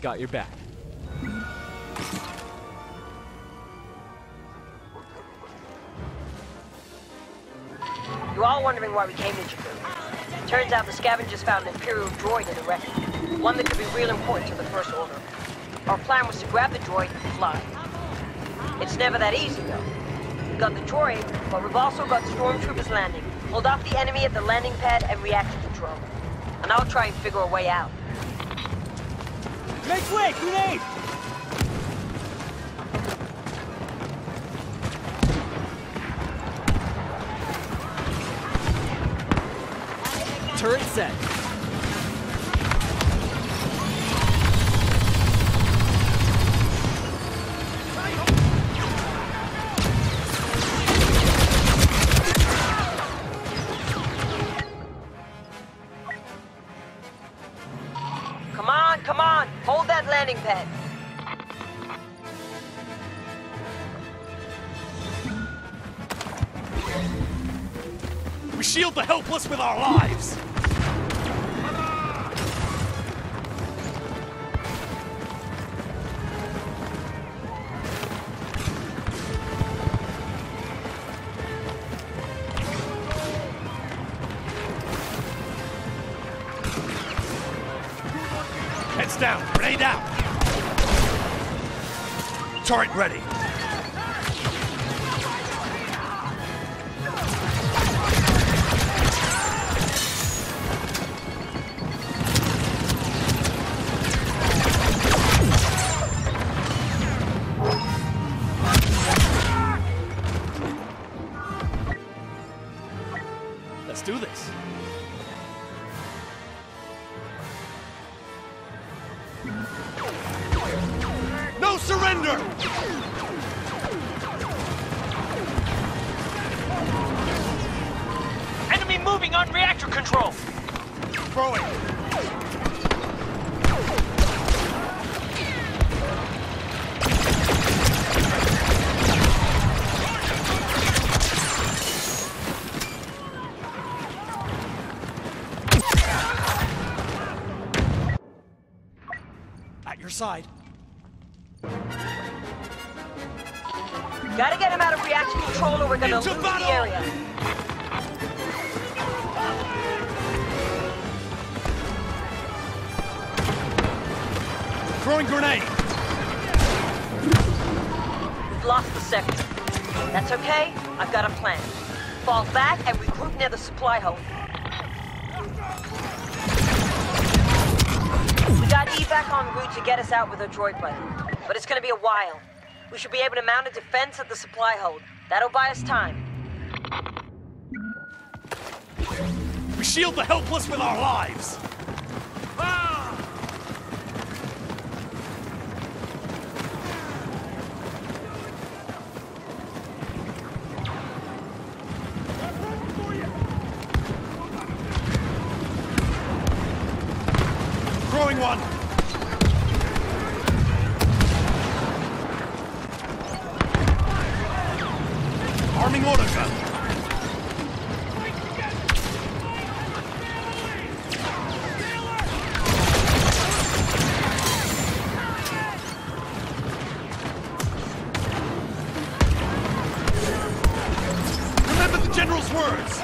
got your back. You all wondering why we came to Jakku. Turns out the scavengers found an Imperial droid in the wreckage. One that could be real important to the First Order. Our plan was to grab the droid and fly. It's never that easy, though. We've got the droid, but we've also got stormtroopers landing. Hold off the enemy at the landing pad and react to the drone. And I'll try and figure a way out. Make way, grenade! Turret set. Come on, come on! Hold that landing pad! We shield the helpless with our lives! Heads down, grenade out! Turret ready! Let's do this. No surrender! Enemy moving on reactor control! Throw it! At your side. Gotta get him out of reaction control or we're gonna lose the area. Throwing grenade! We've lost the sector. That's okay, I've got a plan. Fall back and regroup near the supply hole. We got evac en route to get us out with a droid button, but it's gonna be a while. We should be able to mount a defense at the supply hold. That'll buy us time. We shield the helpless with our lives! Ah! Throwing one! Arming order gun. Remember the general's words.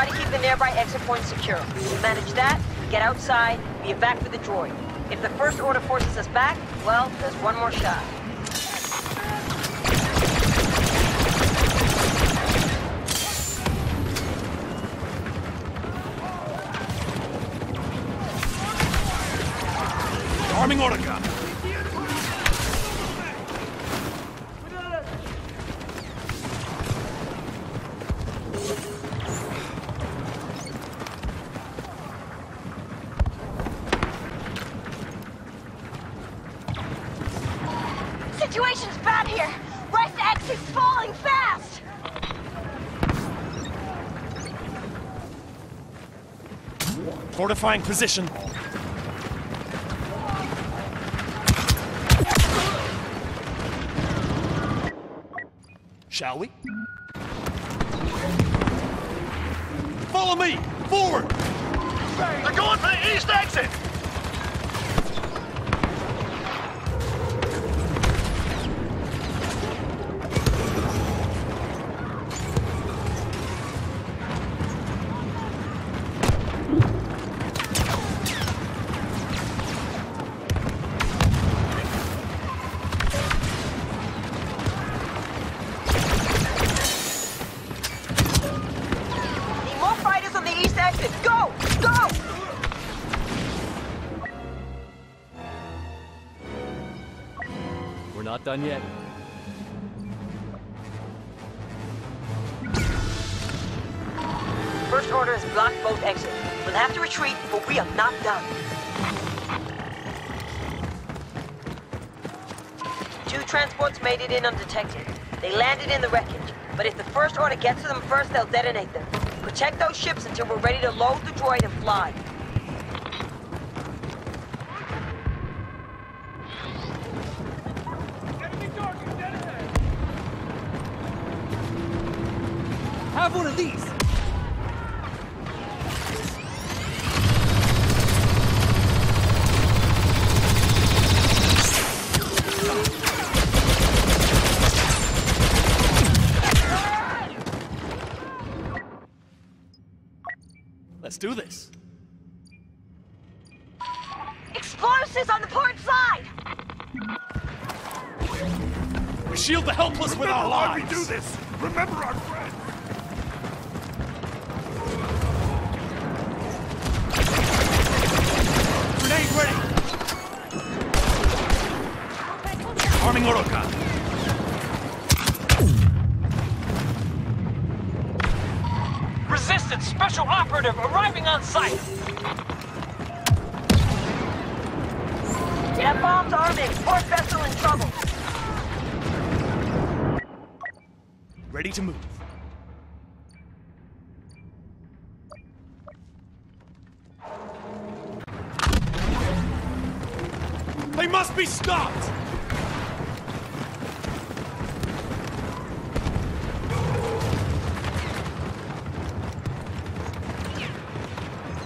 Try to keep the nearby exit point secure. Manage that, get outside, be a back for the droid. If the First Order forces us back, well, there's one more shot. Arming order gun. Situation's bad here. West exit's falling fast. Fortifying position. Shall we? Follow me! Forward! They're going for the east exit! Go! Go! We're not done yet. First Order has blocked both exits. We'll have to retreat, but we are not done. Two transports made it in undetected. They landed in the wreckage, but if the First Order gets to them first, they'll detonate them. Protect those ships until we're ready to load the droid and fly. Have one of these! Let's do this. Explosives on the port side! We shield the helpless with our lives! Remember why we do this! Remember our friends! Grenade ready! Arming Oroka. Resistance Special Operative arriving on site! Jet bombs arming! Port vessel in trouble! Ready to move. They must be stopped!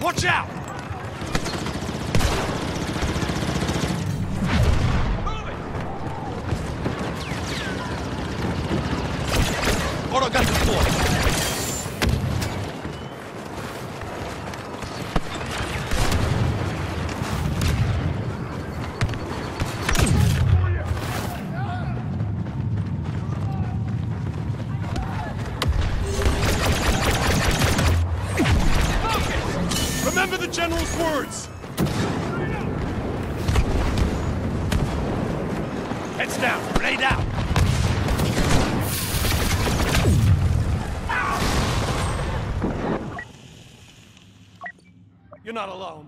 Watch out! Move it! Auto gun deployed. Remember the General's words! Heads down, grenade out! Ow. You're not alone.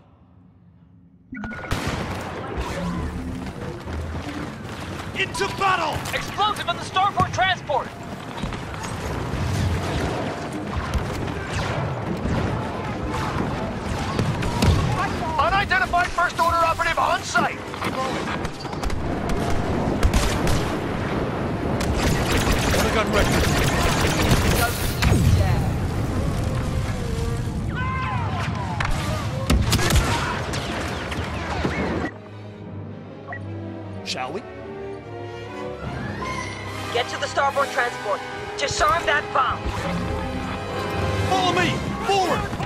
Into battle! Explosive on the starboard transport! Identified First Order operative on site! I got wrecked. Shall we? Get to the starboard transport. Disarm that bomb! Follow me! Forward!